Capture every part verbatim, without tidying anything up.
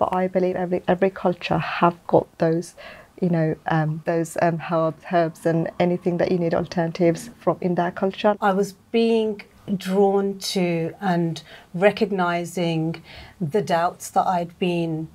But I believe every every culture have got those, you know, um, those um, herbs, herbs and anything that you need alternatives from in that culture. I was being drawn to and recognizing the doubts that I'd been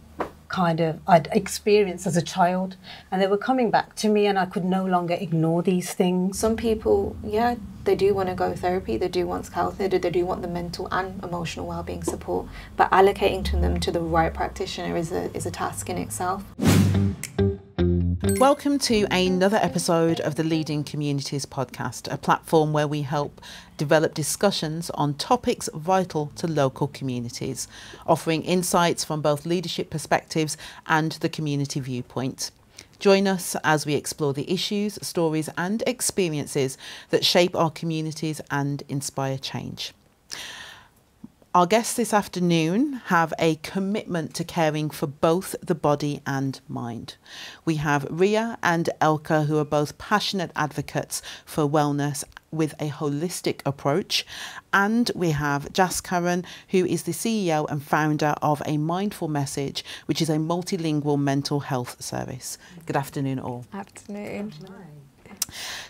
kind of I'd experienced as a child, and they were coming back to me, and I could no longer ignore these things. Some people, yeah, they do want to go therapy, they do want health, they do, they do want the mental and emotional well-being support, but allocating to them to the right practitioner is a, is a task in itself. Welcome to another episode of the Leading Communities Podcast, a platform where we help develop discussions on topics vital to local communities, offering insights from both leadership perspectives and the community viewpoint. Join us as we explore the issues, stories and experiences that shape our communities and inspire change. Our guests this afternoon have a commitment to caring for both the body and mind. We have Ria and Elka, who are both passionate advocates for wellness with a holistic approach. And we have Jaskaran, who is the C E O and founder of A Mindful Message, which is a multilingual mental health service. Good afternoon all. Afternoon.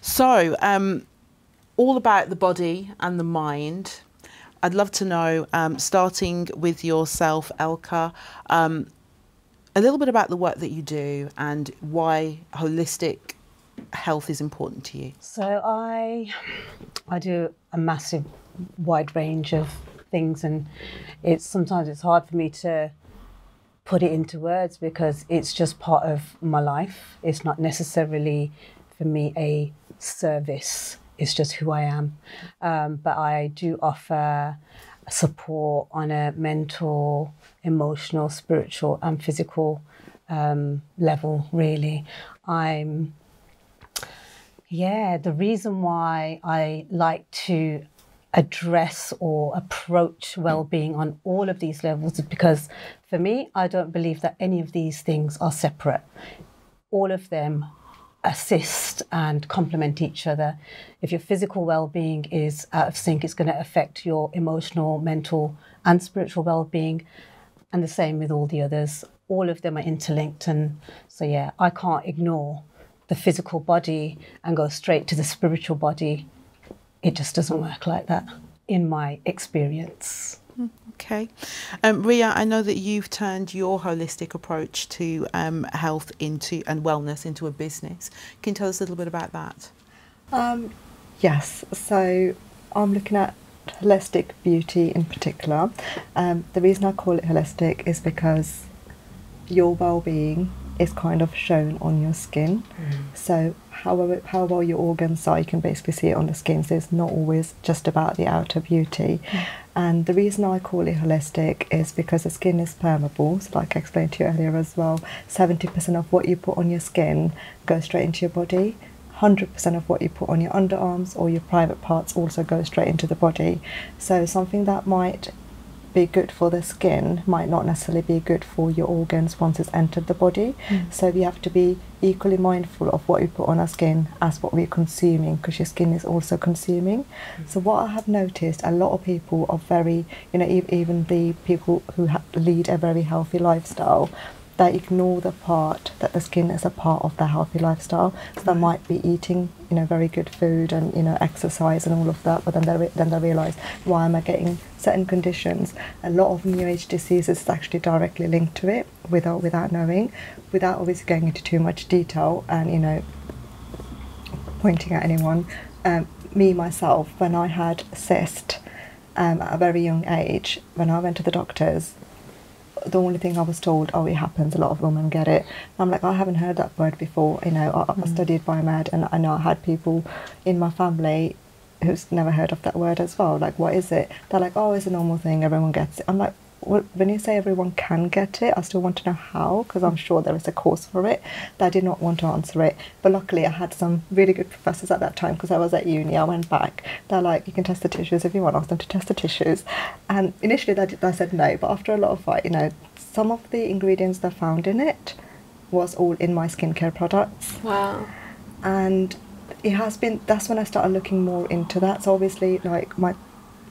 So, um, all about the body and the mind. I'd love to know, um, starting with yourself, Elka, um, a little bit about the work that you do and why holistic health is important to you. So I, I do a massive wide range of things, and it's sometimes it's hard for me to put it into words because it's just part of my life. It's not necessarily for me a service. It's just who I am. Um, but I do offer support on a mental, emotional, spiritual and physical um, level, really. I'm, yeah, the reason why I like to address or approach well-being on all of these levels is because for me, I don't believe that any of these things are separate. All of them assist and complement each other. If your physical well-being is out of sync, it's going to affect your emotional, mental and spiritual well-being, and the same with all the others. All of them are interlinked, and so yeah, I can't ignore the physical body and go straight to the spiritual body. It just doesn't work like that in my experience. Okay. Um, Ria, I know that you've turned your holistic approach to um, health into and wellness into a business. Can you tell us a little bit about that? Um, yes. So I'm looking at holistic beauty in particular. Um, the reason I call it holistic is because your well-being is kind of shown on your skin. Mm. So however, how well your organs are, you can basically see it on the skin. So it's not always just about the outer beauty. Mm. And the reason I call it holistic is because the skin is permeable. So like I explained to you earlier as well, seventy percent of what you put on your skin goes straight into your body. one hundred percent of what you put on your underarms or your private parts also goes straight into the body. So something that might be good for the skin might not necessarily be good for your organs once it's entered the body. Mm. So we have to be equally mindful of what we put on our skin as what we're consuming, because your skin is also consuming. Mm. So what I have noticed, a lot of people are very, you know, e even the people who ha lead a very healthy lifestyle, they ignore the part that the skin is a part of their healthy lifestyle. So they might be eating, you know, very good food and, you know, exercise and all of that, but then they, re then they realise, why am I getting certain conditions? A lot of new age diseases is actually directly linked to it without, without knowing, without obviously going into too much detail and, you know, pointing at anyone. Um, me, myself, when I had a cyst um, at a very young age, when I went to the doctors, the only thing I was told, oh, it happens, a lot of women get it. And I'm like, I haven't heard that word before. You know, I, mm. I studied biomed, and I know I had people in my family who's never heard of that word as well. Like, what is it? They're like, oh, it's a normal thing, everyone gets it. I'm like, well, when you say everyone can get it, I still want to know how, because I'm sure there is a course for it. But I did not want to answer it. But luckily, I had some really good professors at that time, because I was at uni. I went back. They're like, you can test the tissues if you want. Ask them to test the tissues. And initially, they, did, they said no. But after a lot of fight, you know, some of the ingredients they found in it was all in my skincare products. Wow. And it has been, that's when I started looking more into that. So obviously, like, my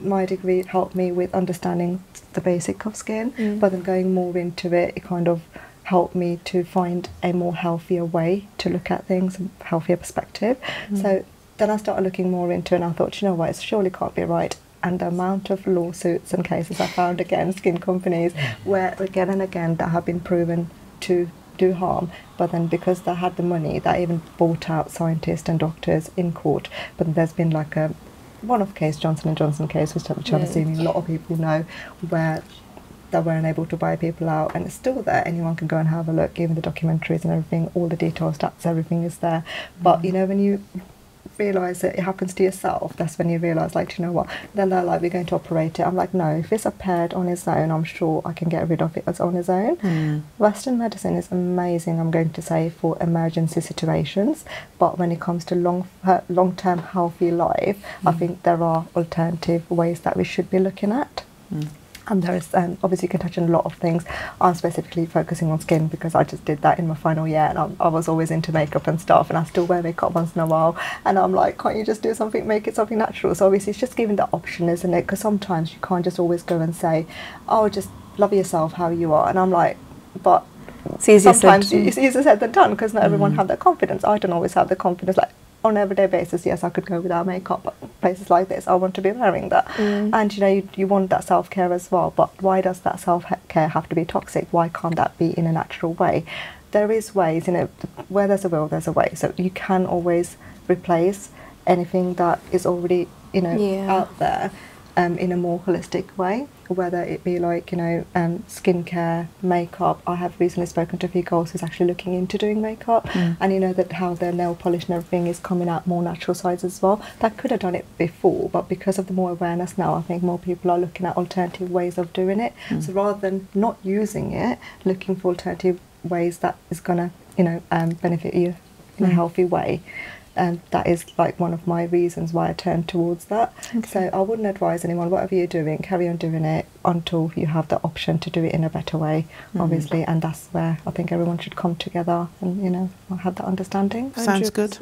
my degree helped me with understanding the basic of skin, mm. but then going more into it, it kind of helped me to find a more healthier way to look at things, a healthier perspective. Mm. So then I started looking more into it, and I thought, you know what, it surely can't be right. And the amount of lawsuits and cases I found against skin companies where again and again that have been proven to do harm, but then because they had the money, they even bought out scientists and doctors in court. But there's been like a one-off case, Johnson and Johnson case, which, which yeah. I'm assuming a lot of people know, where they weren't able to buy people out, and it's still there. Anyone can go and have a look, even the documentaries and everything, all the details, stats, everything is there. But mm. you know, when you realise that it happens to yourself, that's when you realise, like, you know what, then they're like, we're going to operate it. I'm like, no, if it's appeared on its own, I'm sure I can get rid of it as on its own. Mm. Western medicine is amazing, I'm going to say, for emergency situations, but when it comes to long long-term healthy life, mm. I think there are alternative ways that we should be looking at. Mm. And there is, um, obviously you can touch on a lot of things. I'm specifically focusing on skin because I just did that in my final year, and I, I was always into makeup and stuff, and I still wear makeup once in a while, and I'm like, can't you just do something, make it something natural? So obviously it's just giving the option, isn't it? Because sometimes you can't just always go and say, oh, just love yourself how you are. And I'm like, but it's easier sometimes said. It's easier said than done, because not mm. everyone have that confidence. I don't always have the confidence. Like, on an everyday basis, yes, I could go without makeup, but places like this, I want to be wearing that. Mm. And, you know, you, you want that self-care as well, but why does that self-care have to be toxic? Why can't that be in a natural way? There is ways, you know, where there's a will, there's a way. So you can always replace anything that is already, you know, yeah. out there um, in a more holistic way, whether it be like, you know, um, skincare, makeup. I have recently spoken to a few girls who's actually looking into doing makeup, mm. and you know that how their nail polish and everything is coming out more natural sides as well. That could have done it before, but because of the more awareness now, I think more people are looking at alternative ways of doing it. Mm. So rather than not using it, looking for alternative ways that is going to, you know, um, benefit you in mm. a healthy way. And that is like one of my reasons why I turned towards that. Okay. So I wouldn't advise anyone, whatever you're doing, carry on doing it until you have the option to do it in a better way, mm. obviously. And that's where I think everyone should come together and, you know, have that understanding. Sounds good.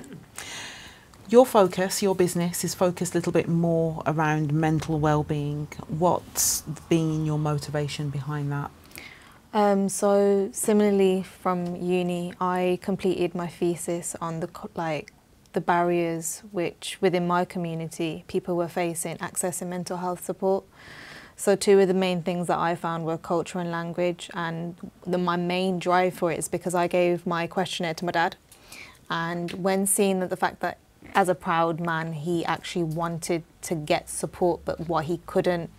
Your focus, your business is focused a little bit more around mental well-being. What's been your motivation behind that? Um, so similarly from uni, I completed my thesis on the, like, the barriers which within my community people were facing accessing mental health support. So two of the main things that I found were culture and language, and the, my main drive for it is because I gave my questionnaire to my dad, and when seeing that the fact that as a proud man he actually wanted to get support but what he couldn't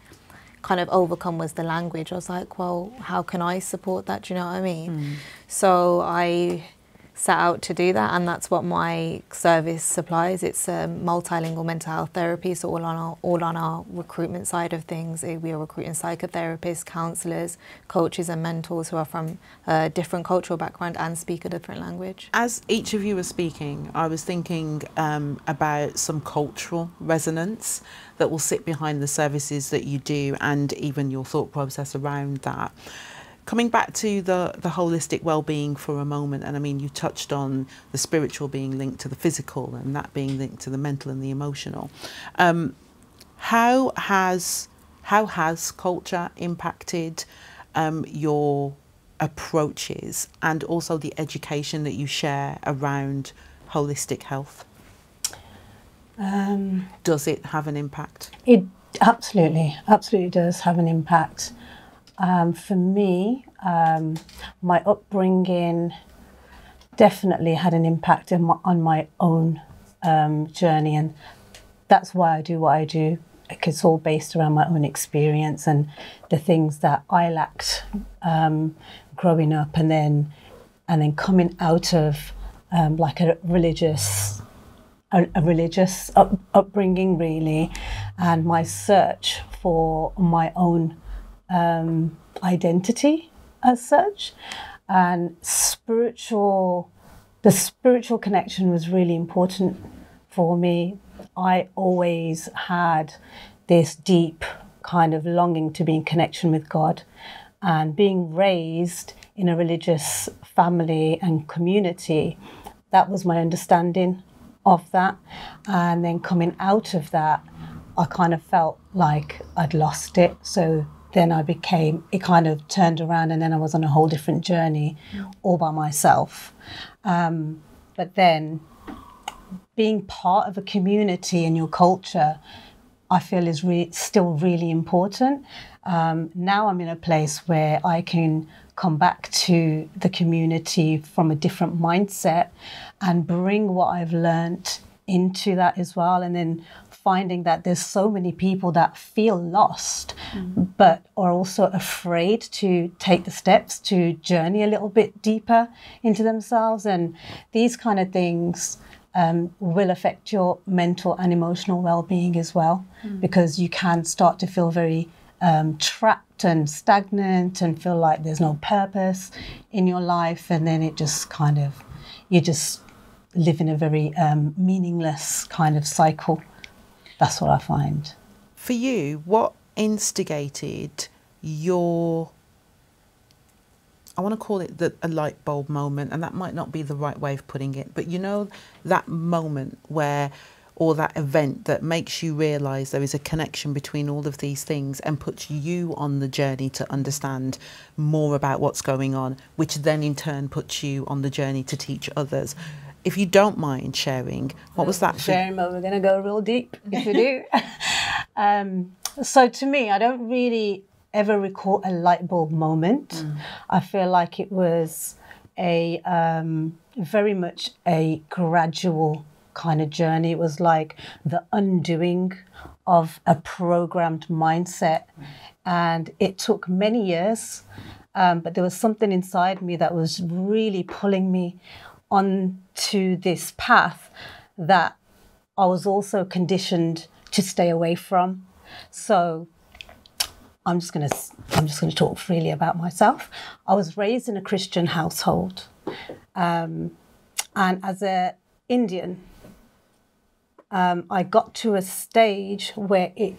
kind of overcome was the language, I was like, well, how can I support that, do you know what I mean? Mm. So I set out to do that, and that's what my service supplies. It's a multilingual mental health therapy, so all on our, all on our recruitment side of things, we are recruiting psychotherapists, counsellors, coaches and mentors who are from a different cultural background and speak a different language. As each of you were speaking, I was thinking um, about some cultural resonance that will sit behind the services that you do and even your thought process around that. Coming back to the, the holistic well-being for a moment, and I mean, you touched on the spiritual being linked to the physical and that being linked to the mental and the emotional. Um, how has how has culture impacted um, your approaches and also the education that you share around holistic health? Um, does it have an impact? It absolutely, absolutely does have an impact. Um, for me, um, my upbringing definitely had an impact in my, on my own um, journey, and that's why I do what I do. It's all based around my own experience and the things that I lacked um, growing up, and then and then coming out of um, like a religious a, a religious up, upbringing really, and my search for my own Um, identity as such, and spiritual the spiritual connection was really important for me. I always had this deep kind of longing to be in connection with God, and being raised in a religious family and community, that was my understanding of that. And then coming out of that, I kind of felt like I'd lost it. So then I became, it kind of turned around, and then I was on a whole different journey all by myself. Um, but then being part of a community and your culture, I feel is re- still really important. Um, now I'm in a place where I can come back to the community from a different mindset and bring what I've learned into that as well, and then finding that there's so many people that feel lost, mm. but are also afraid to take the steps to journey a little bit deeper into themselves. And these kind of things um, will affect your mental and emotional well-being as well, mm. because you can start to feel very um, trapped and stagnant and feel like there's no purpose in your life. And then it just kind of, you just live in a very um, meaningless kind of cycle. That's what I find. For you, what instigated your, I want to call it the, a light bulb moment, and that might not be the right way of putting it, but you know, that moment where, or that event that makes you realise there is a connection between all of these things and puts you on the journey to understand more about what's going on, which then in turn puts you on the journey to teach others. If you don't mind sharing, what was that? Sharing, but we're going to go real deep if you do. um, so to me, I don't really ever recall a light bulb moment. Mm. I feel like it was a um, very much a gradual kind of journey. It was like the undoing of a programmed mindset. And it took many years, um, but there was something inside me that was really pulling me onto this path that I was also conditioned to stay away from. So I'm just gonna I'm just gonna talk freely about myself. I was raised in a Christian household, um, and as an Indian, um, I got to a stage where it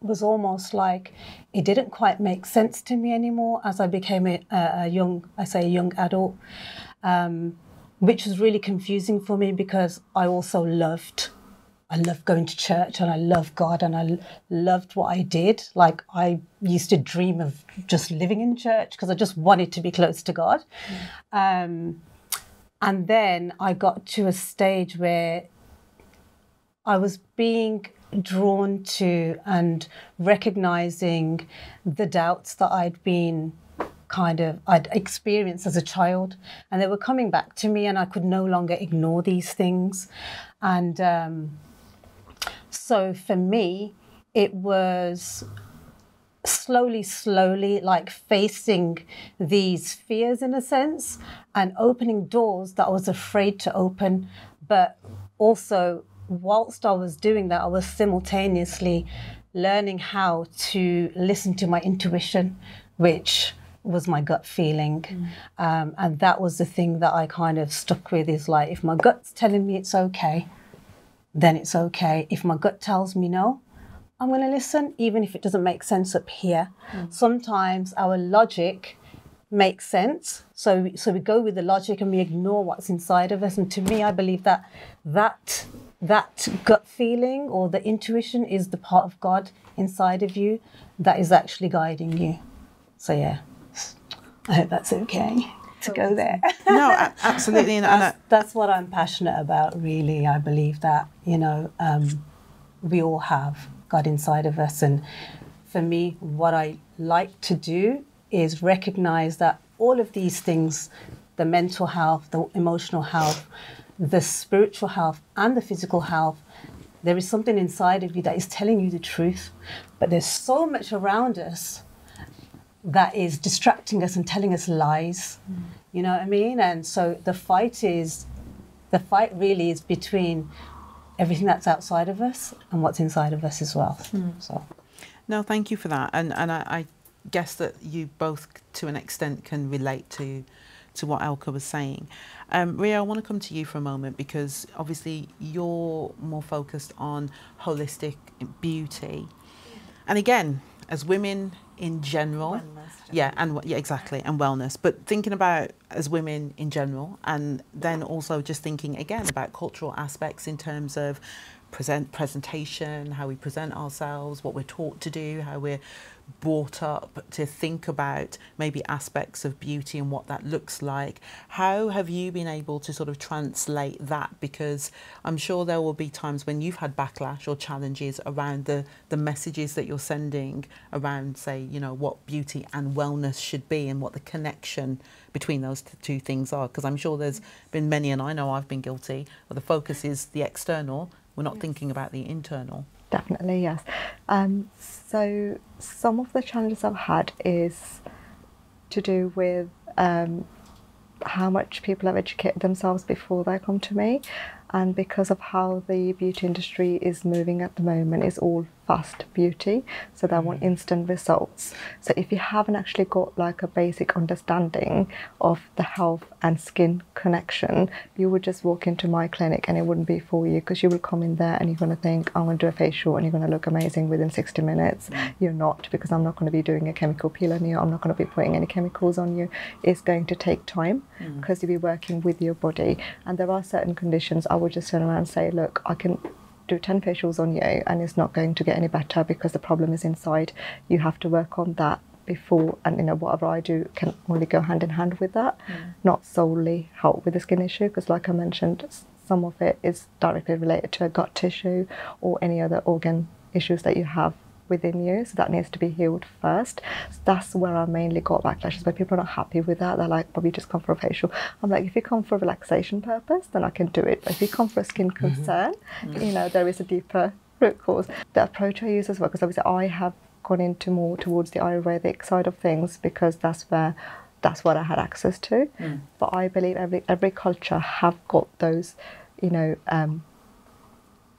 was almost like it didn't quite make sense to me anymore. As I became a, a young, I say a young adult. Um, which was really confusing for me because I also loved, I loved going to church and I loved God and I loved what I did. Like I used to dream of just living in church because I just wanted to be close to God. Mm. Um, and then I got to a stage where I was being drawn to and recognizing the doubts that I'd been kind of I'd experienced as a child, and they were coming back to me, and I could no longer ignore these things. And um, so for me, it was slowly, slowly like facing these fears in a sense and opening doors that I was afraid to open. But also whilst I was doing that, I was simultaneously learning how to listen to my intuition, which was my gut feeling. Mm. Um, and that was the thing that I kind of stuck with, is like, if my gut's telling me it's okay, then it's okay. If my gut tells me no, I'm gonna listen, even if it doesn't make sense up here. Mm. Sometimes our logic makes sense. So, so we go with the logic and we ignore what's inside of us. And to me, I believe that that, that gut feeling or the intuition is the part of God inside of you that is actually guiding you. So yeah. I hope that's okay to go there. No, absolutely. And that's, that's what I'm passionate about, really. I believe that, you know, um, we all have God inside of us. And for me, what I like to do is recognize that all of these things, the mental health, the emotional health, the spiritual health and the physical health, there is something inside of you that is telling you the truth. But there's so much around us that is distracting us and telling us lies, mm. you know what I mean? And so the fight is, the fight really is between everything that's outside of us and what's inside of us as well. Mm. So, no, thank you for that. And and I, I guess that you both, to an extent, can relate to to what Elka was saying. Um, Ria, I want to come to you for a moment because obviously you're more focused on holistic beauty, and again, as women in general, wellness, yeah, and yeah, exactly, and wellness. But thinking about as women in general, and then also just thinking again about cultural aspects in terms of present presentation, how we present ourselves, what we're taught to do, how we're brought up to think about maybe aspects of beauty and what that looks like. How have you been able to sort of translate that? Because I'm sure there will be times when you've had backlash or challenges around the, the messages that you're sending around, say, you know, what beauty and wellness should be and what the connection between those two things are. Because I'm sure there's been many, and I know I've been guilty, where the focus is the external, we're not yes. thinking about the internal. Definitely, yes. Um, so some of the challenges I've had is to do with um, how much people have educated themselves before they come to me, and because of how the beauty industry is moving at the moment, it's all fast beauty, so they want instant results. So if you haven't actually got like a basic understanding of the health and skin connection, you would just walk into my clinic and it wouldn't be for you, because you will come in there and you're going to think, I'm going to do a facial and you're going to look amazing within sixty minutes. You're not, because I'm not going to be doing a chemical peel on you, I'm not going to be putting any chemicals on you. It's going to take time, because mm. you'll be working with your body, and there are certain conditions I would just turn around and say, look, I can do ten facials on you and it's not going to get any better, because the problem is inside. You have to work on that before, and you know, whatever I do can only go hand in hand with that, mm. not solely help with the skin issue, because like I mentioned, some of it is directly related to a gut tissue or any other organ issues that you have within you, so that needs to be healed first. So that's where I mainly got backlashes, where people are not happy with that. They're like, well, you just come for a facial. I'm like, if you come for a relaxation purpose, then I can do it, but if you come for a skin concern, mm-hmm. you know, there is a deeper root cause. The approach I use as well, because obviously I have gone into more towards the Ayurvedic side of things, because that's where that's what I had access to, mm. but I believe every every culture have got those, you know, um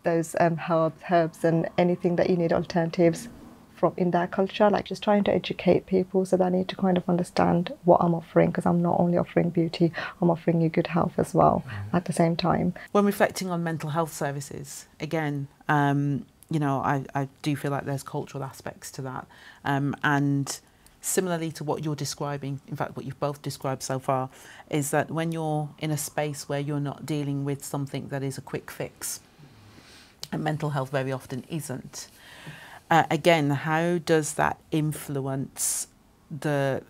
those um, herbs, herbs and anything that you need alternatives from in that culture, like just trying to educate people so that I need to kind of understand what I'm offering, because I'm not only offering beauty, I'm offering you good health as well at the same time. When reflecting on mental health services, again, um, you know, I, I do feel like there's cultural aspects to that, um, and similarly to what you're describing, in fact, what you've both described so far, is that when you're in a space where you're not dealing with something that is a quick fix, and mental health very often isn't. Uh, again, how does that influence the,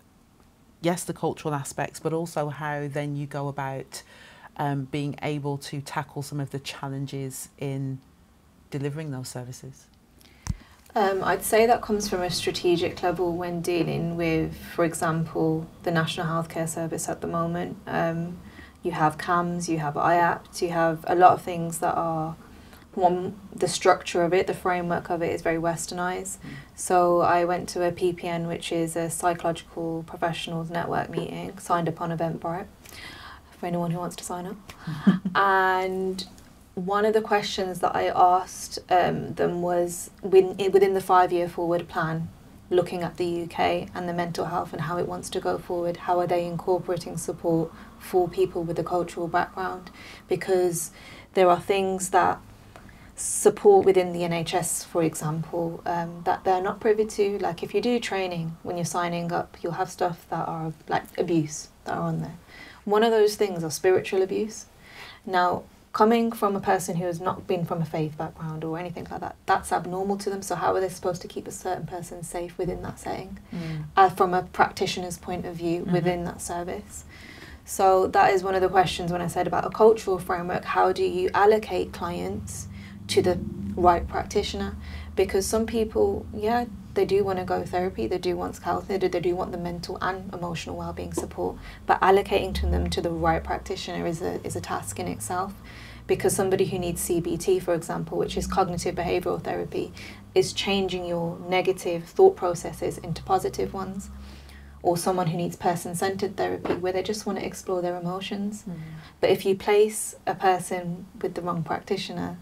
yes, the cultural aspects, but also how then you go about um, being able to tackle some of the challenges in delivering those services? Um, I'd say that comes from a strategic level when dealing with, for example, the National Healthcare Service at the moment. Um, you have C A Ms, you have I A P T, you have a lot of things that are One, the structure of it, the framework of it is very westernised. Mm. So I went to a P P N, which is a psychological professionals network meeting, signed up on Eventbrite, for anyone who wants to sign up. And one of the questions that I asked um, them was, within, within the five-year forward plan, looking at the U K and the mental health and how it wants to go forward, how are they incorporating support for people with a cultural background? Because there are things that support within the N H S, for example, um, that they're not privy to. Like if you do training, when you're signing up, you'll have stuff that are like abuse that are on there. One of those things are spiritual abuse. Now, coming from a person who has not been from a faith background or anything like that, that's abnormal to them. So how are they supposed to keep a certain person safe within that setting, mm. uh, from a practitioner's point of view mm-hmm. within that service? So that is one of the questions when I said about a cultural framework, how do you allocate clients to the right practitioner? Because some people, yeah, they do want to go therapy, they do want health, they do, they do want the mental and emotional well-being support, but allocating to them to the right practitioner is a, is a task in itself. Because somebody who needs C B T, for example, which is cognitive behavioural therapy, is changing your negative thought processes into positive ones. Or someone who needs person-centred therapy, where they just want to explore their emotions. Mm. But if you place a person with the wrong practitioner,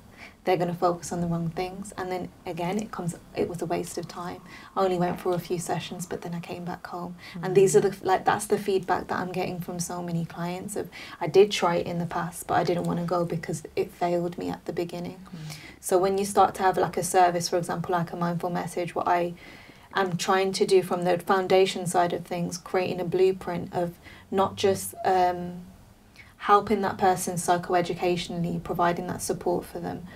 they're going to focus on the wrong things, and then again it comes it was a waste of time. I only went for a few sessions, but then I came back home. Mm-hmm. And these are the like that's the feedback that I'm getting from so many clients of, I did try it in the past, but I didn't want to go because it failed me at the beginning. Mm-hmm. So when you start to have like a service, for example, like a mindful message, what I am trying to do from the foundation side of things, creating a blueprint of not just um, helping that person psychoeducationally, providing that support for them,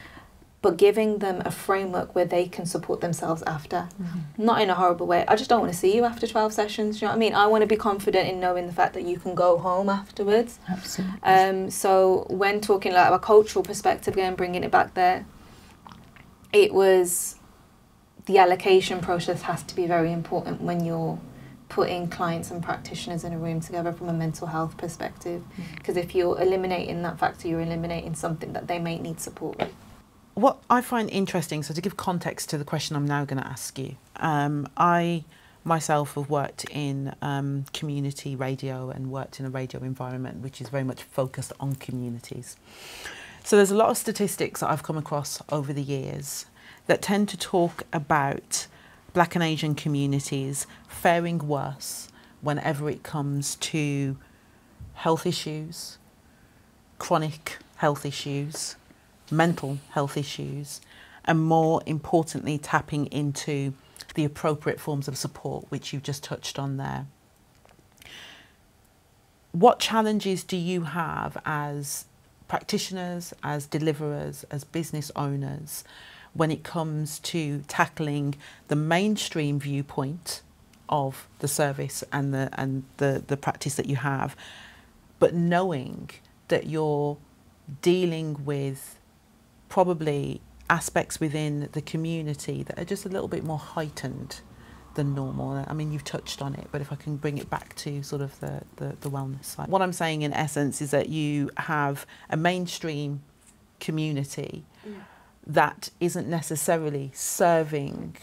but giving them a framework where they can support themselves after. Mm-hmm. Not in a horrible way. I just don't want to see you after twelve sessions, you know what I mean? I want to be confident in knowing the fact that you can go home afterwards. Absolutely. Um, so when talking like a cultural perspective, again, bringing it back there, it was the allocation process has to be very important when you're putting clients and practitioners in a room together from a mental health perspective. Because mm-hmm. if you're eliminating that factor, you're eliminating something that they may need support with. What I find interesting, so to give context to the question I'm now going to ask you, um, I myself have worked in um, community radio and worked in a radio environment which is very much focused on communities. So there's a lot of statistics that I've come across over the years that tend to talk about Black and Asian communities faring worse whenever it comes to health issues, chronic health issues, mental health issues, and more importantly tapping into the appropriate forms of support, which you've just touched on there. What challenges do you have as practitioners, as deliverers, as business owners when it comes to tackling the mainstream viewpoint of the service and the and the, the practice that you have, but knowing that you're dealing with probably aspects within the community that are just a little bit more heightened than normal? I mean, you've touched on it, but if I can bring it back to sort of the, the, the wellness side. What I'm saying in essence is that you have a mainstream community yeah. that isn't necessarily serving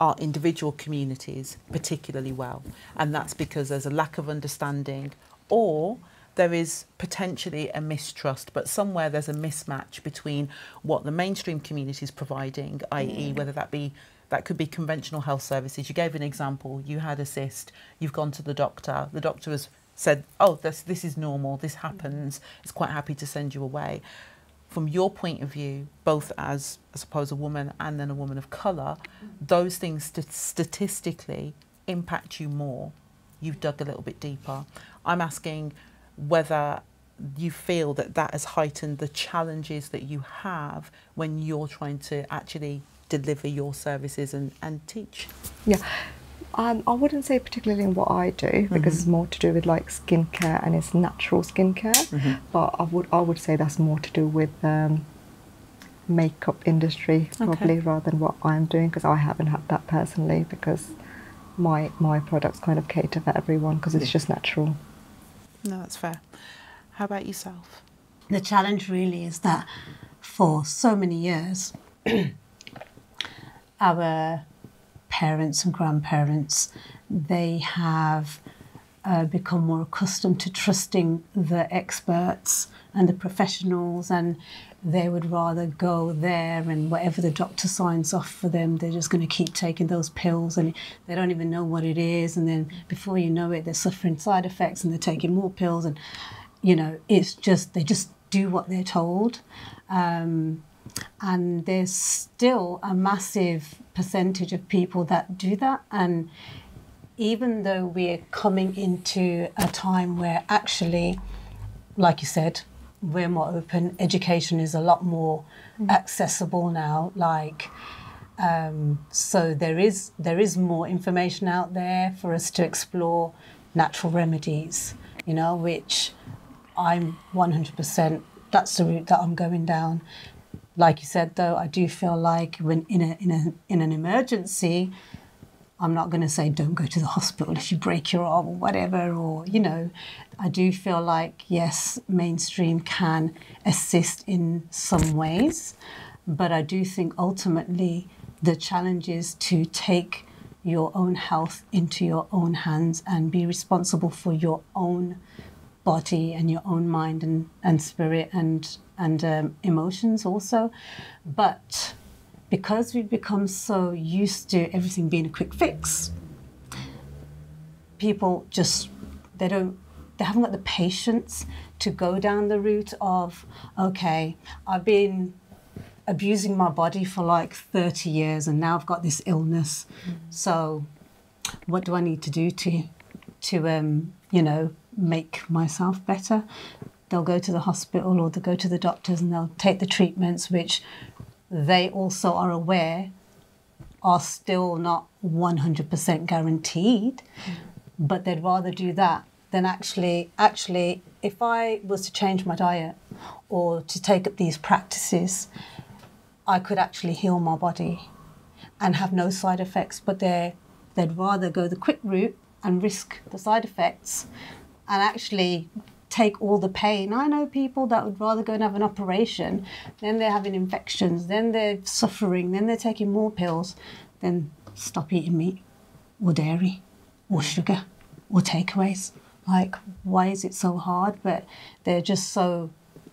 our individual communities particularly well. And that's because there's a lack of understanding, or there is potentially a mistrust, but somewhere there's a mismatch between what the mainstream community is providing, that is, whether that be that could be conventional health services. You gave an example. You had a cyst. You've gone to the doctor. The doctor has said, "Oh, this this is normal. This happens. It's quite happy to send you away." From your point of view, both as I suppose a woman and then a woman of colour, those things st- statistically impact you more. You've dug a little bit deeper. I'm asking whether you feel that that has heightened the challenges that you have when you're trying to actually deliver your services and, and teach. Yeah, um, I wouldn't say particularly in what I do, because mm-hmm. it's more to do with like skincare, and it's natural skincare, mm-hmm. but I would, I would say that's more to do with um, makeup industry probably, okay. rather than what I'm doing, because I haven't had that personally, because my, my products kind of cater for everyone, because it's just natural. No, that's fair. How about yourself? The challenge really is that for so many years, our parents and grandparents, they have uh, become more accustomed to trusting the experts and the professionals, and they would rather go there, and whatever the doctor signs off for them, they're just going to keep taking those pills, and they don't even know what it is, and then before you know it, they're suffering side effects and they're taking more pills, and you know, it's just, they just do what they're told. Um, and there's still a massive percentage of people that do that, and even though we're coming into a time where actually, like you said, we're more open, education is a lot more mm. accessible now, like um, so there is there is more information out there for us to explore natural remedies, you know, which I'm one hundred percent that's the route that I'm going down. Like you said though, I do feel like when in a in a in an emergency, I'm not going to say don't go to the hospital if you break your arm or whatever, or, you know, I do feel like, yes, mainstream can assist in some ways, but I do think ultimately the challenge is to take your own health into your own hands and be responsible for your own body and your own mind and, and spirit and, and um, emotions also. But because we've become so used to everything being a quick fix, people just, they don't, they haven't got the patience to go down the route of, okay, I've been abusing my body for like thirty years and now I've got this illness. Mm-hmm. So what do I need to do to, to um, you know, make myself better? They'll go to the hospital or they'll go to the doctors and they'll take the treatments, which they also are aware are still not one hundred percent guaranteed, mm. but they'd rather do that than actually, actually, if I was to change my diet or to take up these practices, I could actually heal my body and have no side effects, but they're, they'd rather go the quick route and risk the side effects and actually take all the pain. I know people that would rather go and have an operation, then they're having infections, then they're suffering, then they're taking more pills, then stop eating meat or dairy or sugar or takeaways. Like, why is it so hard? But they're just so,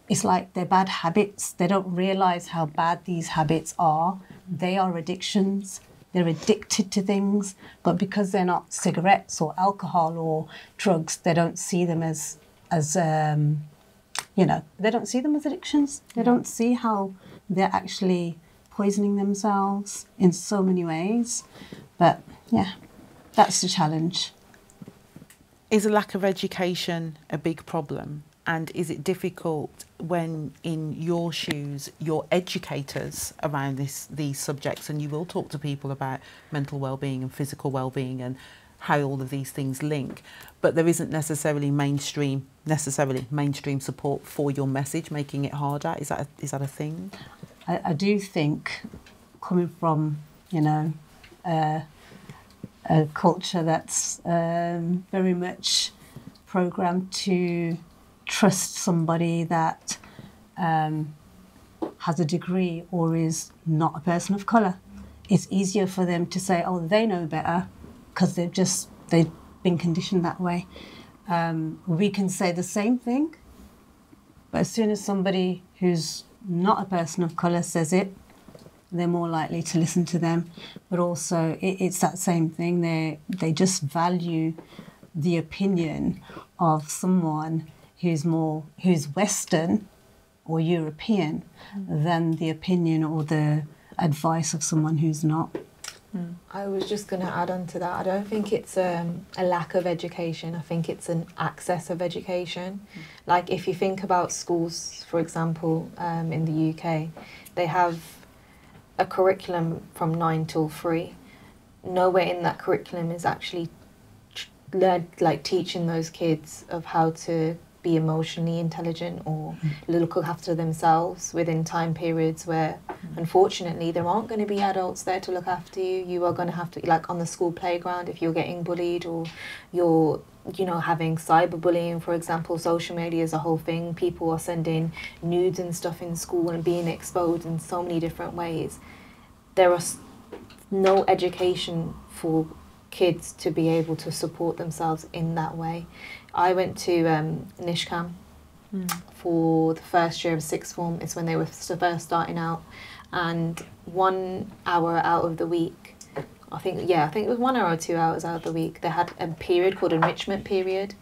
it's like they're bad habits. They don't realize how bad these habits are. They are addictions. They're addicted to things, but because they're not cigarettes or alcohol or drugs, they don't see them as, as um, you know, they don't see them as addictions. They don't see how they're actually poisoning themselves in so many ways. But yeah, that's the challenge. Is a lack of education a big problem? And is it difficult when, in your shoes, your educators around this, these subjects, and you will talk to people about mental well-being and physical well-being and how all of these things link, but there isn't necessarily mainstream necessarily mainstream support for your message, making it harder? Is that a, is that a thing? I, I do think, coming from, you know, uh, a culture that's um, very much programmed to trust somebody that um, has a degree or is not a person of colour. It's easier for them to say, oh, they know better, because they've just, they've been conditioned that way. Um, we can say the same thing, but as soon as somebody who's not a person of colour says it, they're more likely to listen to them. But also, it, it's that same thing. They, they just value the opinion of someone who's more, who's Western or European mm. than the opinion or the advice of someone who's not. Mm. I was just going to add on to that. I don't think it's um, a lack of education. I think it's an access of education. Mm. Like, if you think about schools, for example, um, in the U K, they have a curriculum from nine till three. Nowhere in that curriculum is actually learn, like teaching those kids of how to be emotionally intelligent or look after themselves within time periods where, unfortunately, there aren't going to be adults there to look after you. You are going to have to, like on the school playground, if you're getting bullied or you're, you know, having cyberbullying, for example. Social media is a whole thing. People are sending nudes and stuff in school and being exposed in so many different ways. There are no education for kids to be able to support themselves in that way. I went to um, Nishkam mm. for the first year of sixth form. It's when they were first starting out, and one hour out of the week, I think, yeah, I think it was one hour or two hours out of the week, they had a period called enrichment period,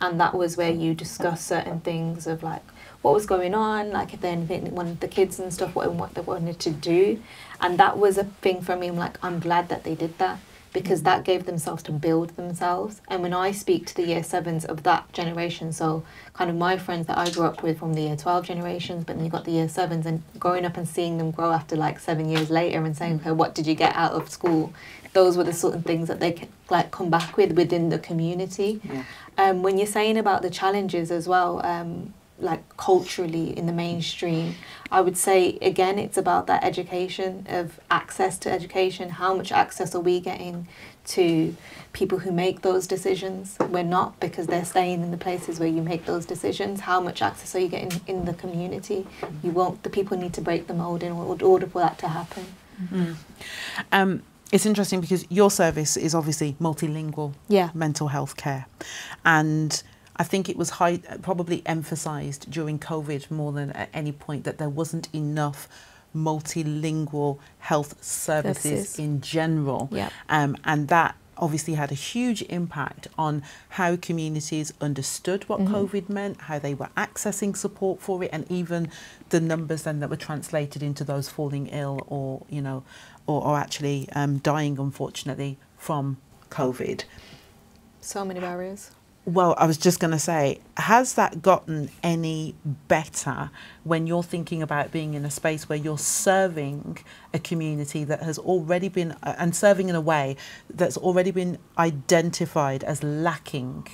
and that was where you discuss certain things of like what was going on, like if they wanted the kids and stuff, what, what they wanted to do. And that was a thing for me. I'm like, I'm glad that they did that, because that gave themselves to build themselves. And when I speak to the year sevens of that generation, so kind of my friends that I grew up with from the year twelve generations, but then you've got the year sevens and growing up and seeing them grow after like seven years later and saying, okay, what did you get out of school? Those were the sort of things that they can like come back with within the community. Yeah. Um, when you're saying about the challenges as well, um, like culturally in the mainstream, I would say again it's about that education of access to education. How much access are we getting to people who make those decisions? We're not, because they're staying in the places where you make those decisions. How much access are you getting in the community? You won't. The people need to break the mould in order for that to happen. Mm-hmm. um, It's interesting because your service is obviously multilingual, yeah, mental health care, and I think it was high, probably emphasised during COVID more than at any point, that there wasn't enough multilingual health services, services. in general. Yeah. Um, and that obviously had a huge impact on how communities understood what mm-hmm. COVID meant, how they were accessing support for it, and even the numbers then that were translated into those falling ill or, you know, or, or actually um, dying, unfortunately, from COVID. So many barriers. Well, I was just going to say, has that gotten any better when you're thinking about being in a space where you're serving a community that has already been, and serving in a way that's already been identified as lacking?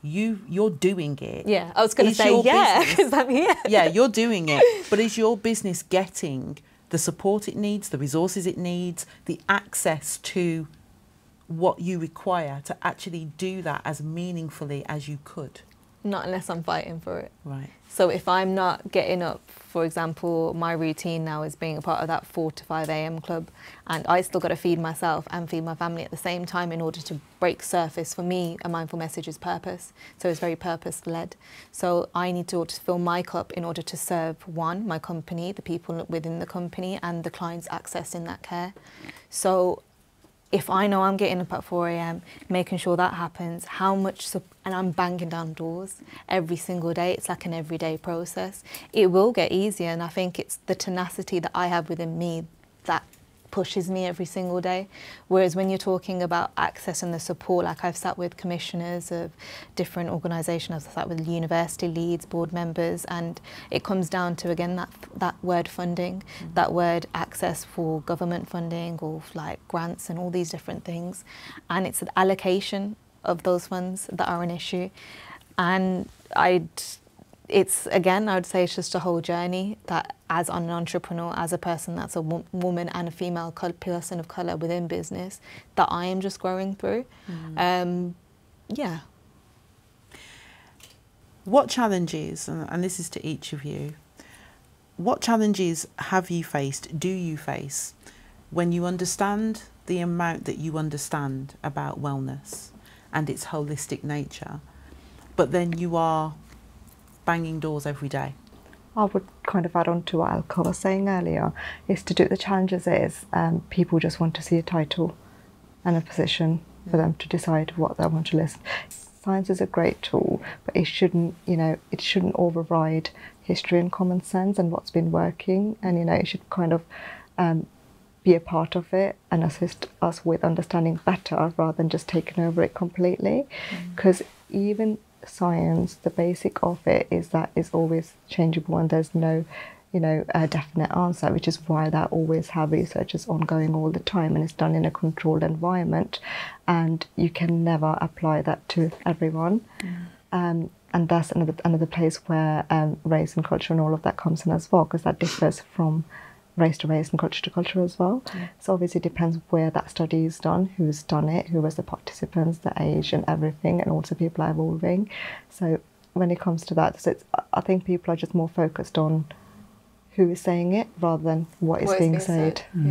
You, you're doing it. Yeah, I was going to say, yeah, because I'm here. Yeah, you're doing it. But is your business getting the support it needs, the resources it needs, the access to what you require to actually do that as meaningfully as you could? Not unless I'm fighting for it. Right. So if I'm not getting up, for example, my routine now is being a part of that four to five A M club, and I still got to feed myself and feed my family at the same time in order to break surface. For me, a mindful message is purpose. So it's very purpose-led. So I need to fill my cup in order to serve, one, my company, the people within the company, and the clients accessing that care. So if I know I'm getting up at four A M, making sure that happens, how much, and I'm banging down doors every single day, it's like an everyday process. It will get easier, and I think it's the tenacity that I have within me that pushes me every single day. Whereas when you're talking about access and the support, like I've sat with commissioners of different organisations, I've sat with university leads, board members, and it comes down to, again, that that word funding, mm-hmm. that word access for government funding or like grants and all these different things. And it's the allocation of those funds that are an issue. And I'd It's, again, I would say it's just a whole journey that as an entrepreneur, as a person that's a woman and a female person of colour within business, that I am just growing through. Mm. Um, yeah. What challenges, and this is to each of you, what challenges have you faced, do you face, when you understand the amount that you understand about wellness and its holistic nature, but then you are banging doors every day? I would kind of add on to what Alka was saying earlier, is to do the challenges is um, people just want to see a title and a position for them to decide what they want to list. Science is a great tool, but it shouldn't, you know, it shouldn't override history and common sense and what's been working, and you know, it should kind of um, be a part of it and assist us with understanding better rather than just taking over it completely. Because mm-hmm. even science, the basic of it is that it's always changeable and there's no, you know, a definite answer, which is why they always have researchers ongoing all the time, and it's done in a controlled environment, and you can never apply that to everyone. Mm. Um, and that's another another place where um, race and culture and all of that comes in as well, because that differs from race to race and culture to culture as well. Mm. So obviously it depends where that study is done, who's done it, who was the participants, the age and everything, and also people are evolving. So when it comes to that, so it's, I think people are just more focused on who is saying it rather than what, what is being, being said. said. Mm.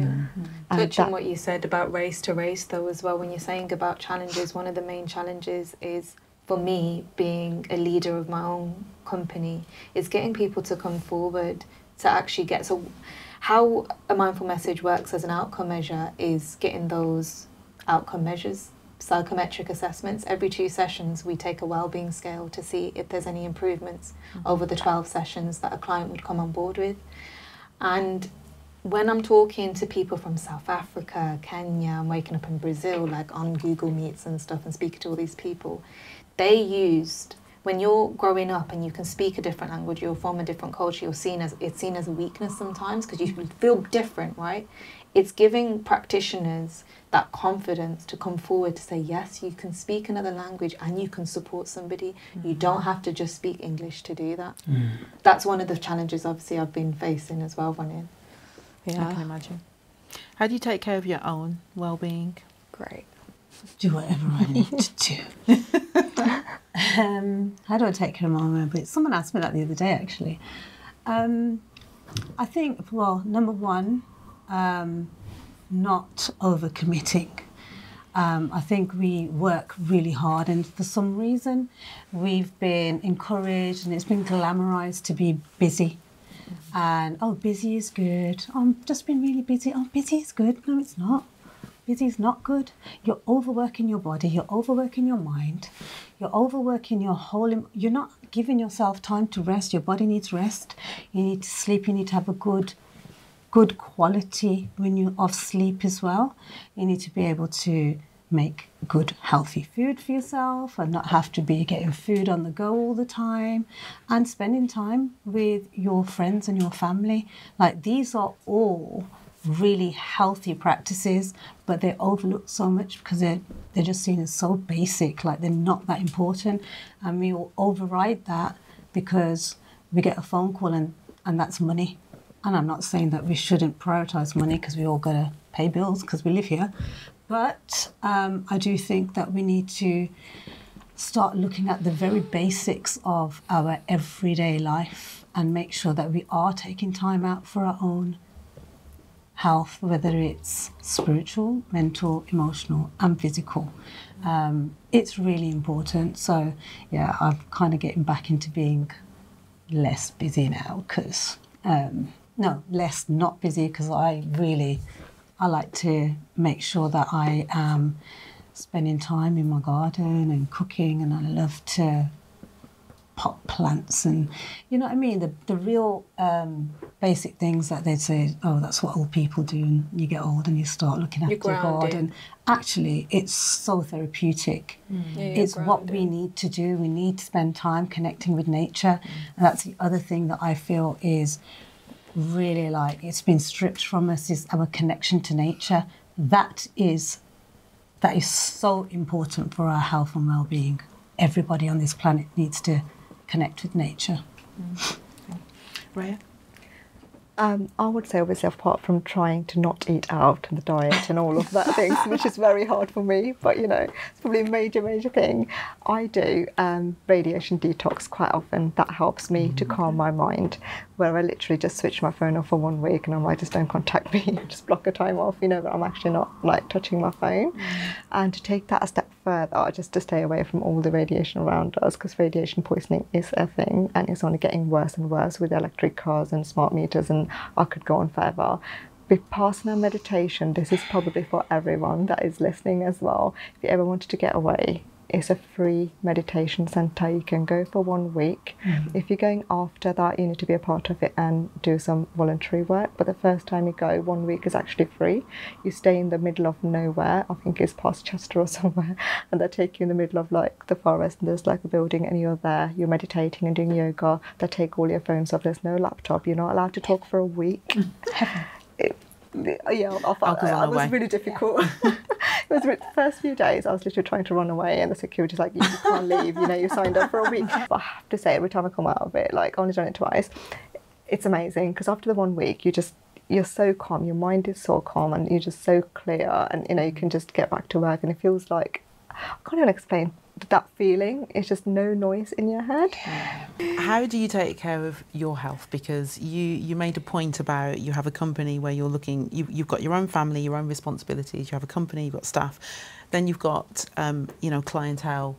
Yeah. Mm. Touching that, what you said about race to race though as well, when you're saying about challenges, one of the main challenges is, for me, being a leader of my own company, is getting people to come forward to actually get... so. How a mindful message works as an outcome measure is getting those outcome measures, psychometric assessments. Every two sessions we take a wellbeing scale to see if there's any improvements mm-hmm. over the twelve sessions that a client would come on board with. And when I'm talking to people from South Africa, Kenya, I'm waking up in Brazil, like on Google Meets and stuff, and speaking to all these people, they used... When you're growing up and you can speak a different language, you're from a different culture, you're seen as, it's seen as a weakness sometimes because you feel different, right? It's giving practitioners that confidence to come forward to say, yes, you can speak another language and you can support somebody. Mm-hmm. You don't have to just speak English to do that. Mm. That's one of the challenges, obviously, I've been facing as well, running. Yeah. I can imagine. How do you take care of your own well-being? Great. Do whatever I need to do. Um, how do I take care of my well-being? Someone asked me that the other day, actually. Um, I think, well, number one, um, not overcommitting. Um, I think we work really hard, and for some reason, we've been encouraged and it's been glamorised to be busy. Mm-hmm. And, oh, busy is good. Oh, I'm just been really busy. Oh, busy is good. No, it's not. Busy is not good. You're overworking your body, you're overworking your mind, you're overworking your whole, you're not giving yourself time to rest. Your body needs rest, you need to sleep, you need to have a good, good quality when you're off sleep as well. You need to be able to make good, healthy food for yourself and not have to be getting food on the go all the time, and spending time with your friends and your family. Like, these are all really healthy practices, but they're overlooked so much because they're, they're just seen as so basic, like they're not that important. And we will override that because we get a phone call and, and that's money. And I'm not saying that we shouldn't prioritize money because we all got to pay bills because we live here. But um, I do think that we need to start looking at the very basics of our everyday life and make sure that we are taking time out for our own health, whether it's spiritual, mental, emotional, and physical. Um, it's really important. So yeah, I'm kind of getting back into being less busy now because, um, no, less not busy because I really, I like to make sure that I am spending time in my garden and cooking, and I love to pot plants and, you know what I mean, the, the real um, basic things that they'd say, oh, that's what old people do, and you get old and you start looking after your garden. Actually, it's so therapeutic. Mm. Yeah, it's grounded. What we need to do. We need to spend time connecting with nature. Mm. And that's the other thing that I feel is really, like, it's been stripped from us, is our connection to nature. That is, that is so important for our health and well-being. Everybody on this planet needs to connect with nature. Mm. Raya? Um, I would say, obviously, apart from trying to not eat out and the diet and all of that things, which is very hard for me, but, you know, it's probably a major, major thing. I do um, radiation detox quite often. That helps me to calm my mind, where I literally just switch my phone off for one week and I'm like, just don't contact me, just block a time off, you know, but I'm actually not, like, touching my phone. And to take that a step further, just to stay away from all the radiation around us, because radiation poisoning is a thing and it's only getting worse and worse with electric cars and smart meters, and I could go on forever. Vipassana meditation, this is probably for everyone that is listening as well. If you ever wanted to get away, it's a free meditation centre. You can go for one week. Mm. If you're going after that, you need to be a part of it and do some voluntary work. But the first time you go, one week is actually free. You stay in the middle of nowhere. I think it's past Chester or somewhere. And they take you in the middle of, like, the forest, and there's, like, a building, and you're there. You're meditating and doing yoga. They take all your phones off. There's no laptop. You're not allowed to talk for a week. it, yeah, I thought that was really difficult. Yeah. It was the first few days I was literally trying to run away, and the security's like, you can't leave, you know, you signed up for a week. But I have to say, every time I come out of it, like, I've only done it twice, it's amazing, because after the one week, you just, you're so calm, your mind is so calm, and you're just so clear, and, you know, you can just get back to work, and it feels like, I can't even explain that feeling. It's just no noise in your head. How do you take care of your health? Because you, you made a point about, you have a company where you're looking, you, you've got your own family, your own responsibilities, you have a company, you've got staff, then you've got, um, you know, clientele.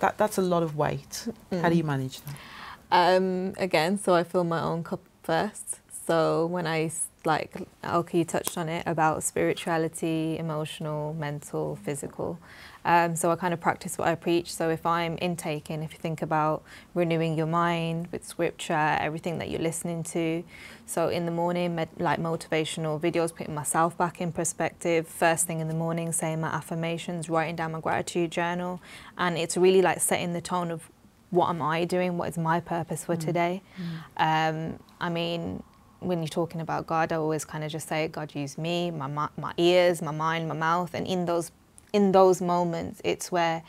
That, that's a lot of weight. Mm. How do you manage that? Um, again, so I fill my own cup first. So when I, like, Alka, you touched on it about spirituality, emotional, mental, physical. Um, so I kind of practice what I preach. So if I'm intaking, if you think about renewing your mind with scripture, everything that you're listening to. So in the morning, med like motivational videos, putting myself back in perspective. First thing in the morning, saying my affirmations, writing down my gratitude journal. And it's really, like, setting the tone of what am I doing? What is my purpose for mm. today? Mm. Um, I mean, when you're talking about God, I always kind of just say, God, use me, my, my ears, my mind, my mouth. And in those in those moments, it's where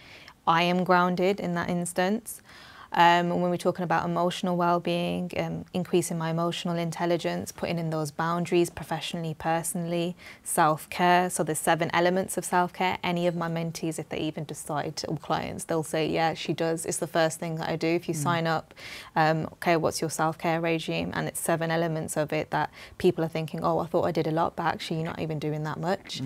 I am grounded in that instance. Um, and when we're talking about emotional well-being, um, increasing my emotional intelligence, putting in those boundaries professionally, personally, self-care. So there's seven elements of self-care. Any of my mentees, if they even decide, or clients, they'll say, yeah, she does. It's the first thing that I do. If you mm. sign up, um, okay, what's your self-care regime? And it's seven elements of it that people are thinking, oh, I thought I did a lot, but actually you're not even doing that much.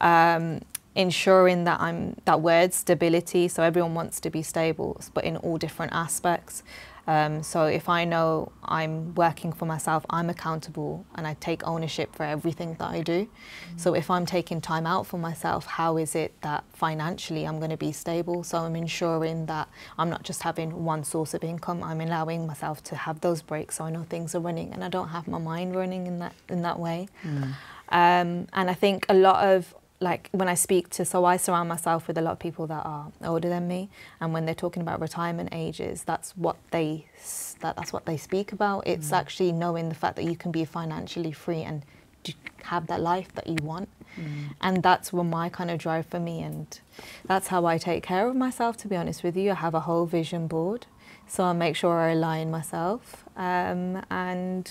Mm. Um, ensuring that I'm, that word stability, so everyone wants to be stable, but in all different aspects. Um, so if I know I'm working for myself, I'm accountable and I take ownership for everything that I do. Mm-hmm. So if I'm taking time out for myself, how is it that financially I'm going to be stable? So I'm ensuring that I'm not just having one source of income, I'm allowing myself to have those breaks so I know things are running and I don't have my mind running in that, in that way. Mm. Um, and I think a lot of like when I speak to, so I surround myself with a lot of people that are older than me, and when they're talking about retirement ages, that's what they that, that's what they speak about. It's mm. actually knowing the fact that you can be financially free and have that life that you want. Mm. And that's what my kind of drive for me, and that's how I take care of myself, to be honest with you. I have a whole vision board, so I make sure I align myself, um, and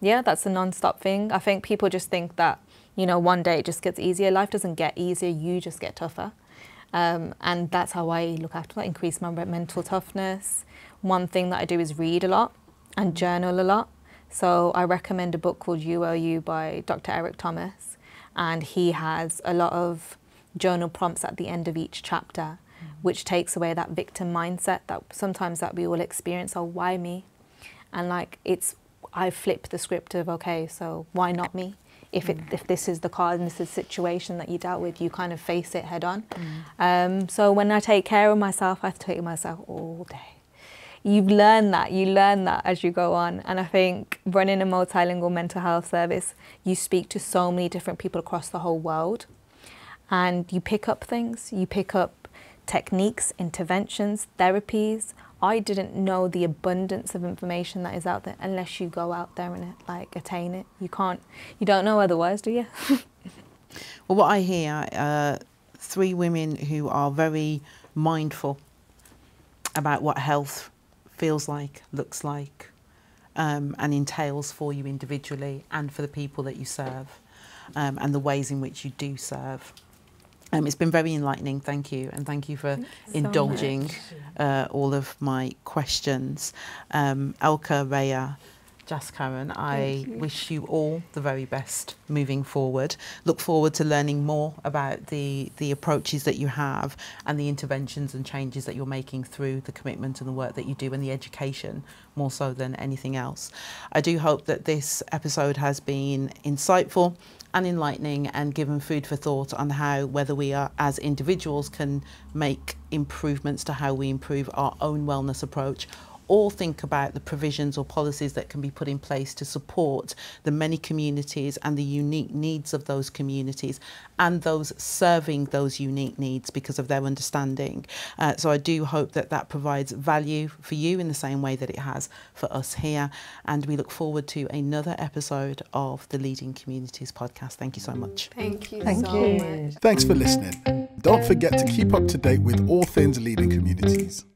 yeah, that's a non-stop thing. I think people just think that, you know, one day it just gets easier. Life doesn't get easier, you just get tougher. Um, and that's how I look after that, increase my mental toughness. One thing that I do is read a lot and journal a lot. So I recommend a book called You Are You by Doctor Eric Thomas, and he has a lot of journal prompts at the end of each chapter, which takes away that victim mindset that sometimes that we all experience, oh, why me? And like, it's, I flip the script of, okay, so why not me? If, it, mm. if this is the card and this is the situation that you dealt with, you kind of face it head on. Mm. Um, so when I take care of myself, I have to take care of myself all day. You learn that, you learn that as you go on. And I think running a multilingual mental health service, you speak to so many different people across the whole world, and you pick up things, you pick up techniques, interventions, therapies. I didn't know the abundance of information that is out there unless you go out there and like attain it. You can't, you don't know otherwise, do you? Well, what I hear, uh, three women who are very mindful about what health feels like, looks like, um, and entails for you individually and for the people that you serve, um, and the ways in which you do serve. Um, it's been very enlightening, thank you, and thank you for thank you indulging so uh, all of my questions. um, Elka, Rhea, Jaskaran, I you. wish you all the very best moving forward. Look forward to learning more about the the approaches that you have and the interventions and changes that you're making through the commitment and the work that you do and the education, more so than anything else. I do hope that this episode has been insightful and enlightening and given food for thought on how, whether we are as individuals can make improvements to how we improve our own wellness approach, or think about the provisions or policies that can be put in place to support the many communities and the unique needs of those communities and those serving those unique needs because of their understanding. Uh, so I do hope that that provides value for you in the same way that it has for us here. And we look forward to another episode of the Leading Communities podcast. Thank you so much. Thank you Thank so you. much. Thanks for listening. Don't forget to keep up to date with all things Leading Communities.